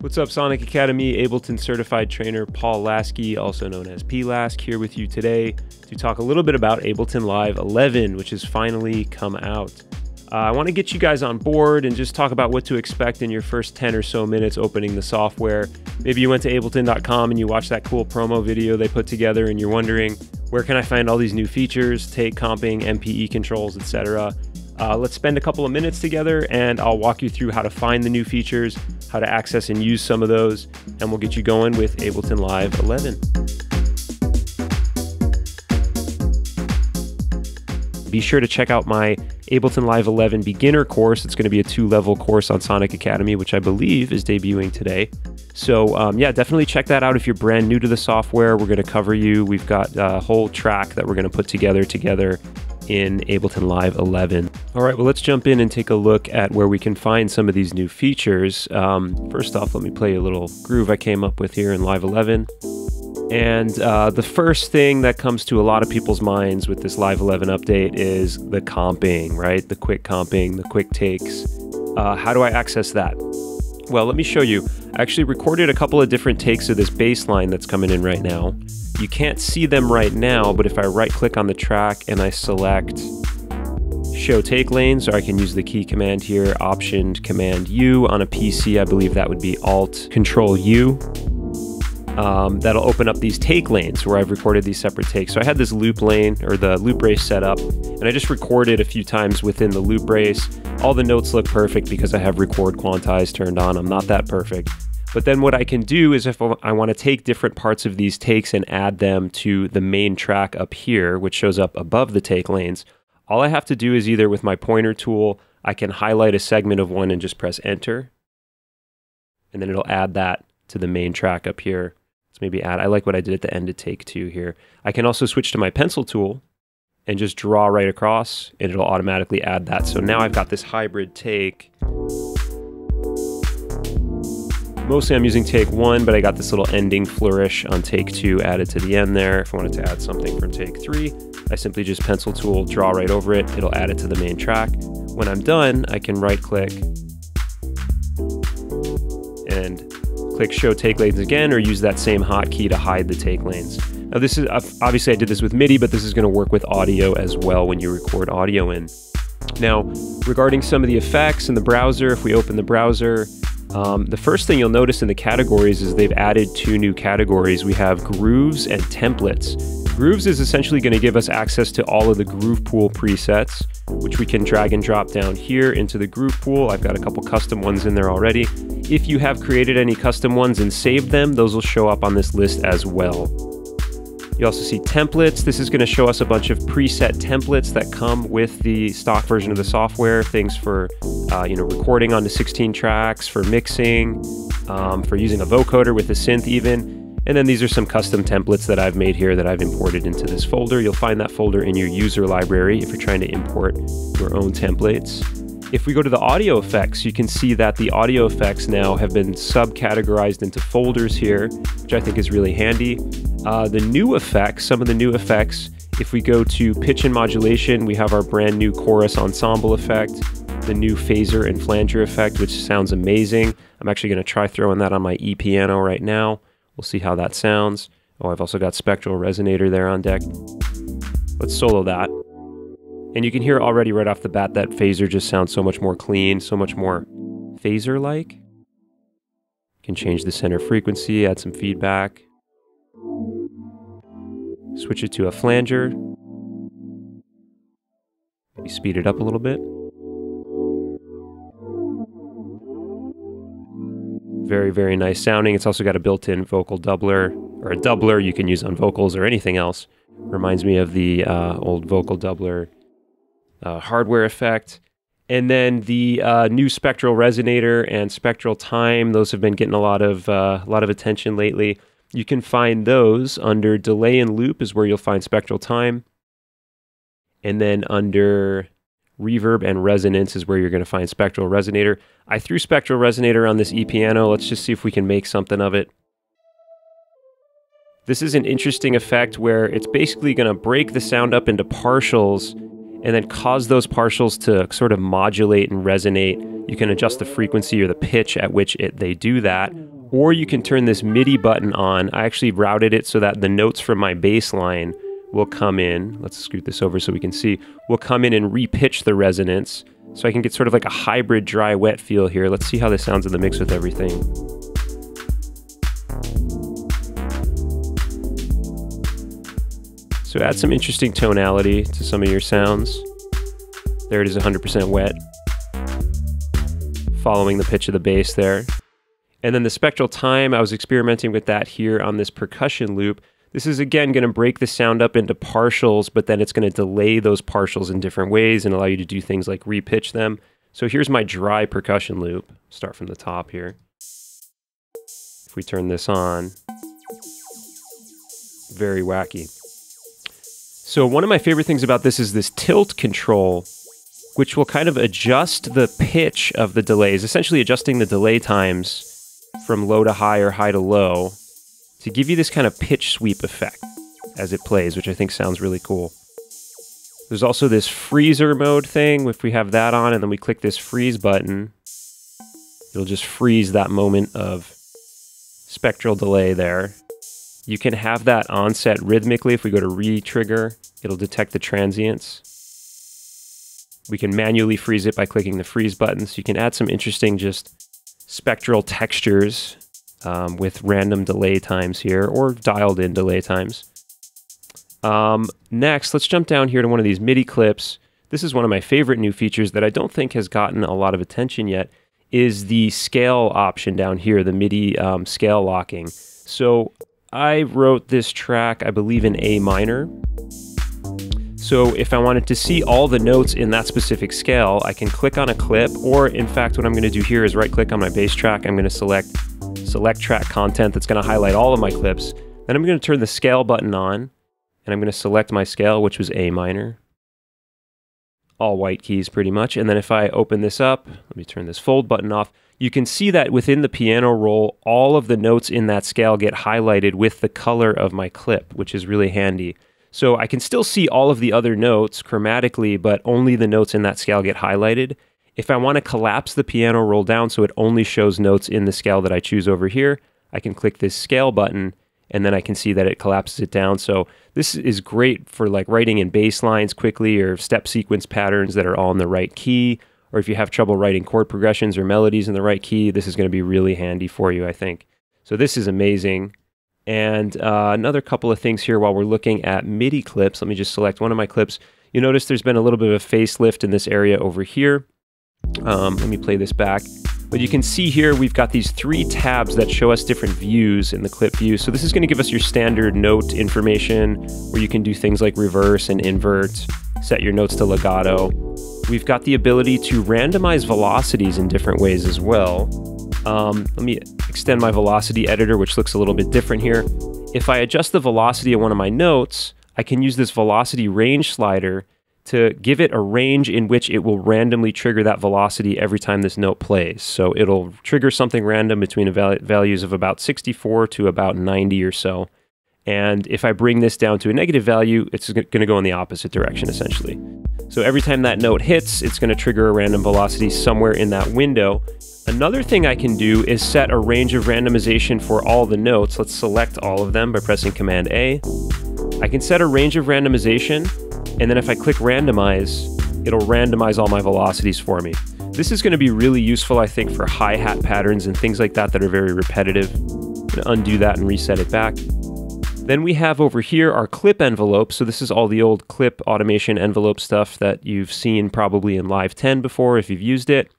What's up, Sonic Academy? Ableton certified trainer Paul Lasky, also known as P. Lask, here with you today to talk a little bit about Ableton Live 11, which has finally come out. I want to get you guys on board and just talk about what to expect in your first 10 or so minutes opening the software. Maybe you went to ableton.com and you watched that cool promo video they put together and you're wondering, where can I find all these new features, take comping, MPE controls, etc. Let's spend a couple of minutes together and I'll walk you through how to find the new features, how to access and use some of those, and we'll get you going with Ableton Live 11. Be sure to check out my Ableton Live 11 beginner course. It's going to be a 2-level course on Sonic Academy, which I believe is debuting today. So yeah, definitely check that out if you're brand new to the software. We're going to cover you. We've got a whole track that we're going to put together in Ableton Live 11. All right, well, let's jump in and take a look at where we can find some of these new features. First off, let me play a little groove I came up with here in Live 11. And the first thing that comes to a lot of people's minds with this Live 11 update is the comping, right? The quick comping, the quick takes. How do I access that? Well, let me show you. I actually recorded a couple of different takes of this bass line that's coming in right now. You can't see them right now, but if I right-click on the track and I select Show Take Lanes, or I can use the key command here, Optioned Command U. On a PC, I believe that would be Alt Control U. That'll open up these take lanes where I've recorded these separate takes. So I had this loop lane, or the loop brace, set up, and I just recorded a few times within the loop brace. All the notes look perfect because I have record quantize turned on. I'm not that perfect. But then what I can do is if I want to take different parts of these takes and add them to the main track up here, which shows up above the take lanes, all I have to do is either with my pointer tool, I can highlight a segment of one and just press enter. And then it'll add that to the main track up here. Let's maybe add, I like what I did at the end of take 2 here. I can also switch to my pencil tool and just draw right across and it'll automatically add that. So now I've got this hybrid take. Mostly I'm using take 1, but I got this little ending flourish on take 2 added to the end there. If I wanted to add something from take 3, I simply just pencil tool, draw right over it. It'll add it to the main track. When I'm done, I can right click and click show take lanes again, or use that same hotkey to hide the take lanes. Now this is, obviously I did this with MIDI, but this is gonna work with audio as well when you record audio in. Now, regarding some of the effects in the browser, if we open the browser, the first thing you'll notice in the categories is they've added 2 new categories. We have grooves and templates. Grooves is essentially going to give us access to all of the groove pool presets, which we can drag and drop down here into the groove pool. I've got a couple custom ones in there already. If you have created any custom ones and saved them, those will show up on this list as well. You also see templates. This is going to show us a bunch of preset templates that come with the stock version of the software. Things for recording onto 16 tracks, for mixing, for using a vocoder with a synth even. And then these are some custom templates that I've made here that I've imported into this folder. You'll find that folder in your user library if you're trying to import your own templates. If we go to the audio effects, you can see that the audio effects now have been subcategorized into folders here, which I think is really handy. The new effects, some of the new effects, if we go to pitch and modulation, we have our brand new chorus ensemble effect, the new phaser and flanger effect, which sounds amazing. I'm actually going to try throwing that on my e-piano right now. We'll see how that sounds. Oh, I've also got Spectral Resonator there on deck. Let's solo that. And you can hear already right off the bat that phaser just sounds so much more clean, so much more phaser-like. You can change the center frequency, add some feedback. Switch it to a flanger. We speed it up a little bit. Very, very nice sounding. It's also got a built-in vocal doubler, or a doubler you can use on vocals or anything else. Reminds me of the old vocal doubler hardware effect. And then the new Spectral Resonator and Spectral Time, those have been getting a lot of attention lately. You can find those under delay and loop is where you'll find Spectral Time. And then under reverb and resonance is where you're going to find Spectral Resonator. I threw Spectral Resonator on this e-piano. Let's just see if we can make something of it. This is an interesting effect where it's basically going to break the sound up into partials and then cause those partials to sort of modulate and resonate. You can adjust the frequency or the pitch at which they do that, or you can turn this MIDI button on. I actually routed it so that the notes from my bass line will come in. Let's scoot this over so we can see. Will come in and repitch the resonance, so I can get sort of like a hybrid dry-wet feel here. Let's see how this sounds in the mix with everything. So add some interesting tonality to some of your sounds. There it is, 100% wet. Following the pitch of the bass there. And then the spectral time, I was experimenting with that here on this percussion loop. This is again gonna break the sound up into partials, but then it's gonna delay those partials in different ways and allow you to do things like repitch them. So here's my dry percussion loop. Start from the top here. If we turn this on, very wacky. So one of my favorite things about this is this tilt control, which will kind of adjust the pitch of the delays, essentially adjusting the delay times from low to high or high to low to give you this kind of pitch sweep effect as it plays, which I think sounds really cool. There's also this freezer mode thing. If we have that on and then we click this freeze button, it'll just freeze that moment of spectral delay there. You can have that onset rhythmically. If we go to re-trigger, it'll detect the transients. We can manually freeze it by clicking the freeze button. So you can add some interesting just spectral textures with random delay times here, or dialed in delay times. Next, let's jump down here to one of these MIDI clips. This is one of my favorite new features that I don't think has gotten a lot of attention yet, is the scale option down here, the MIDI scale locking. So I wrote this track, I believe, in A minor. So if I wanted to see all the notes in that specific scale, I can click on a clip, or in fact, what I'm gonna do here is right click on my bass track. I'm gonna select track content. That's gonna highlight all of my clips. Then I'm gonna turn the scale button on and I'm gonna select my scale, which was A minor. All white keys pretty much. And then if I open this up, let me turn this fold button off. You can see that within the piano roll, all of the notes in that scale get highlighted with the color of my clip, which is really handy. So I can still see all of the other notes chromatically, but only the notes in that scale get highlighted. If I want to collapse the piano roll down so it only shows notes in the scale that I choose over here, I can click this scale button and then I can see that it collapses it down. So this is great for like writing in bass lines quickly, or step sequence patterns that are all in the right key, or if you have trouble writing chord progressions or melodies in the right key, this is gonna be really handy for you, I think. So this is amazing. And another couple of things here while we're looking at MIDI clips. Let me just select one of my clips. You notice there's been a little bit of a facelift in this area over here. Let me play this back. But you can see here, we've got these three tabs that show us different views in the clip view. So this is gonna give us your standard note information, where you can do things like reverse and invert, set your notes to legato. We've got the ability to randomize velocities in different ways as well. Let me extend my velocity editor, which looks a little bit different here. If I adjust the velocity of one of my notes, I can use this velocity range slider to give it a range in which it will randomly trigger that velocity every time this note plays. So it'll trigger something random between values of about 64 to about 90 or so. And if I bring this down to a negative value, it's gonna go in the opposite direction essentially. So every time that note hits, it's gonna trigger a random velocity somewhere in that window. Another thing I can do is set a range of randomization for all the notes. Let's select all of them by pressing Command A. I can set a range of randomization, and then if I click randomize, it'll randomize all my velocities for me. This is gonna be really useful, I think, for hi-hat patterns and things like that that are very repetitive. I'm gonna undo that and reset it back. Then we have over here our clip envelope. So this is all the old clip automation envelope stuff that you've seen probably in Live 10 before if you've used it.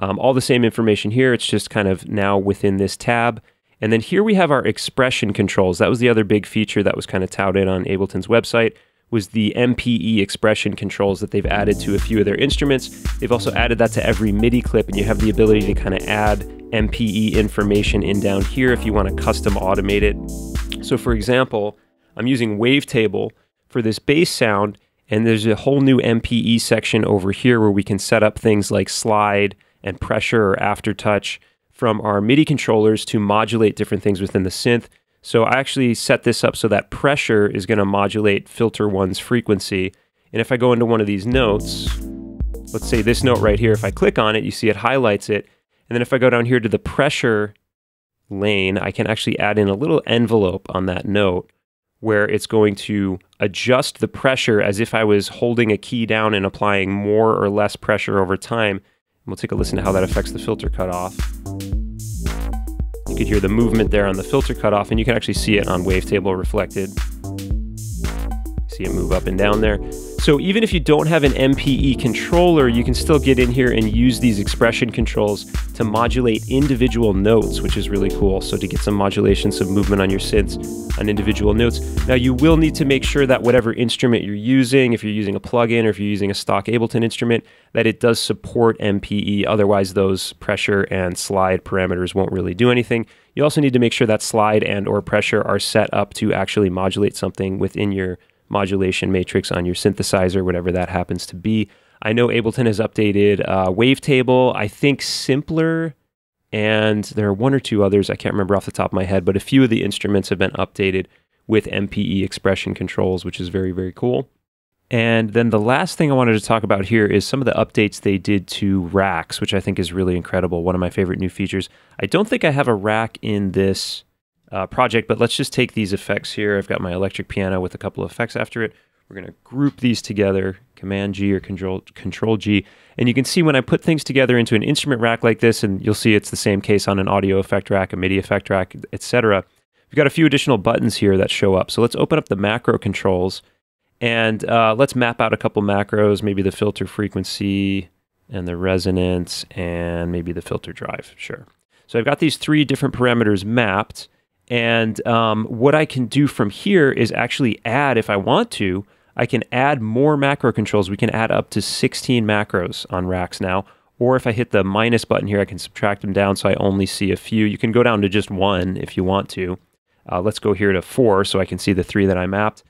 All the same information here, it's just kind of now within this tab. And then here we have our expression controls. That was the other big feature that was kind of touted on Ableton's website, was the MPE expression controls that they've added to a few of their instruments. They've also added that to every MIDI clip, and you have the ability to kind of add MPE information in down here if you want to custom automate it. So for example, I'm using Wavetable for this bass sound, and there's a whole new MPE section over here where we can set up things like slide and pressure or aftertouch from our MIDI controllers to modulate different things within the synth. So I actually set this up so that pressure is gonna modulate filter one's frequency, And if I go into one of these notes, let's say this note right here, if I click on it, you see it highlights it. And then if I go down here to the pressure lane, I can actually add in a little envelope on that note where it's going to adjust the pressure as if I was holding a key down and applying more or less pressure over time. And we'll take a listen to how that affects the filter cutoff. You could hear the movement there on the filter cutoff, and you can actually see it on Wavetable reflected. See it move up and down there. So even if you don't have an MPE controller, you can still get in here and use these expression controls to modulate individual notes, which is really cool. So to get some modulation, some movement on your synths on individual notes. Now you will need to make sure that whatever instrument you're using, if you're using a plugin or if you're using a stock Ableton instrument, that it does support MPE. Otherwise those pressure and slide parameters won't really do anything. You also need to make sure that slide and or pressure are set up to actually modulate something within your modulation matrix on your synthesizer, whatever that happens to be. I know Ableton has updated Wavetable, I think Simpler, and there are one or two others, I can't remember off the top of my head, but a few of the instruments have been updated with MPE expression controls, which is very, very cool. And then the last thing I wanted to talk about here is some of the updates they did to racks, which I think is really incredible, one of my favorite new features. I don't think I have a rack in this project, but let's just take these effects here. I've got my electric piano with a couple of effects after it. We're going to group these together, Command G or Control G. And you can see when I put things together into an instrument rack like this, and you'll see it's the same case on an audio effect rack, a MIDI effect rack, etc. We've got a few additional buttons here that show up. So let's open up the macro controls and let's map out a couple macros, maybe the filter frequency and the resonance and maybe the filter drive. Sure. So I've got these three different parameters mapped. And what I can do from here is actually add, if I want to, I can add more macro controls. We can add up to 16 macros on racks now. Or if I hit the minus button here, I can subtract them down so I only see a few. You can go down to just one if you want to. Let's go here to 4 so I can see the 3 that I mapped.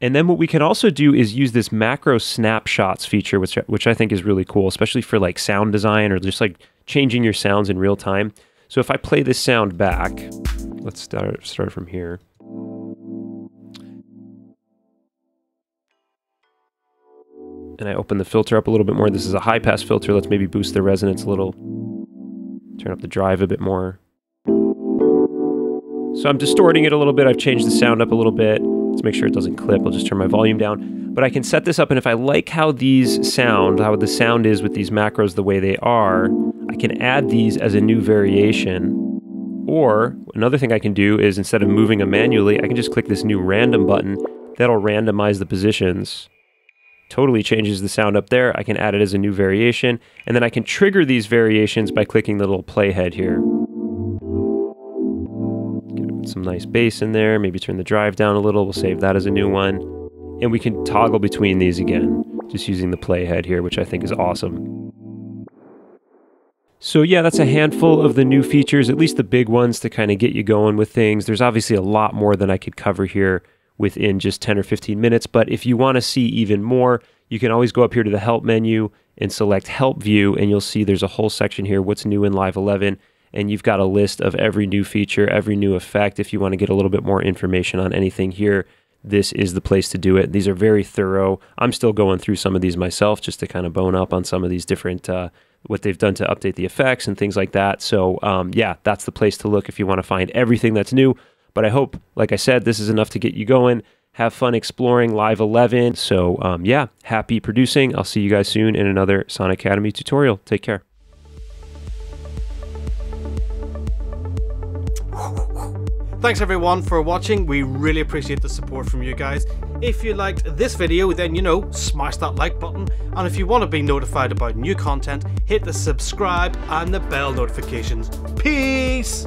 And then what we can also do is use this macro snapshots feature, which I think is really cool, especially for like sound design or just like changing your sounds in real time. So if I play this sound back, let's start from here. And I open the filter up a little bit more. This is a high pass filter. Let's maybe boost the resonance a little. Turn up the drive a bit more. So I'm distorting it a little bit. I've changed the sound up a little bit. Let's make sure it doesn't clip. I'll just turn my volume down. But I can set this up, and if I like how these sound, how the sound is with these macros the way they are, I can add these as a new variation. Or another thing I can do is instead of moving them manually, I can just click this new random button. That'll randomize the positions. Totally changes the sound up there. I can add it as a new variation. And then I can trigger these variations by clicking the little playhead here. Get some nice bass in there. Maybe turn the drive down a little. We'll save that as a new one. And we can toggle between these again, just using the playhead here, which I think is awesome. So yeah, that's a handful of the new features, at least the big ones to kind of get you going with things. There's obviously a lot more than I could cover here within just 10 or 15 minutes, but if you want to see even more, you can always go up here to the Help menu and select Help View, and you'll see there's a whole section here, what's new in Live 11, and you've got a list of every new feature, every new effect. If you want to get a little bit more information on anything here, this is the place to do it. These are very thorough. I'm still going through some of these myself just to kind of bone up on some of these different what they've done to update the effects and things like that. So yeah, that's the place to look if you want to find everything that's new. But I hope, like I said, this is enough to get you going. Have fun exploring Live 11. So yeah, happy producing. I'll see you guys soon in another Sonic Academy tutorial. Take care. Thanks everyone for watching. We really appreciate the support from you guys. If you liked this video, then you know, smash that like button. And if you want to be notified about new content, hit the subscribe and the bell notifications. Peace!